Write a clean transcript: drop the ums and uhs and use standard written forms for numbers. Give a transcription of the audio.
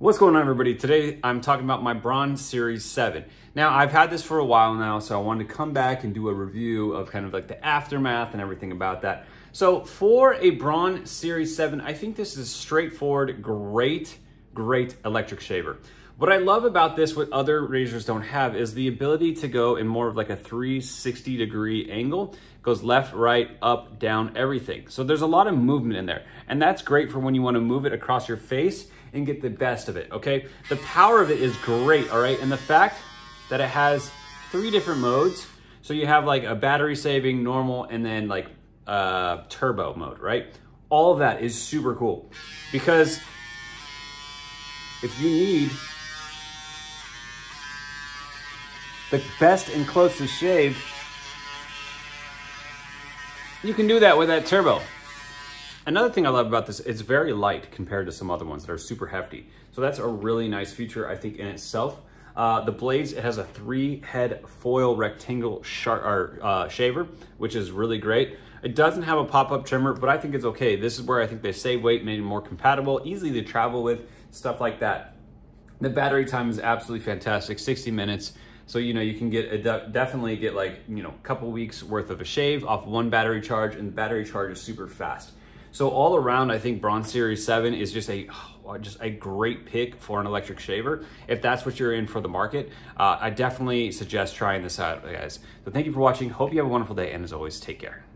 What's going on, everybody? Today I'm talking about my Braun Series 7. Now, I've had this for a while now, so I wanted to come back and do a review of kind of like the aftermath and everything about that. So for a Braun Series 7, I think this is a straightforward, great electric shaver. What I love about this, what other razors don't have, is the ability to go in more of like a 360-degree angle. It goes left, right, up, down, everything. So there's a lot of movement in there, and that's great for when you want to move it across your face and get the best of it, okay? The power of it is great, all right? And the fact that it has three different modes. So you have like a battery saving, normal, and then like turbo mode, right? All of that is super cool, because if you need the best and closest shave, you can do that with that turbo. Another thing I love about this, it's very light compared to some other ones that are super hefty. So that's a really nice feature, I think, in itself. The blades, it has a 3-head foil rectangle shaver, which is really great. It doesn't have a pop-up trimmer, but I think it's okay. This is where I think they save weight, made it more compatible, easy to travel with, stuff like that. The battery time is absolutely fantastic, 60 minutes. So, you know, you can get definitely get like, you know, a couple weeks worth of a shave off one battery charge, and the battery charge is super fast. So all around, I think Braun Series 7 is just a great pick for an electric shaver. If that's what you're in for the market, I definitely suggest trying this out, guys. So thank you for watching. Hope you have a wonderful day, and as always, take care.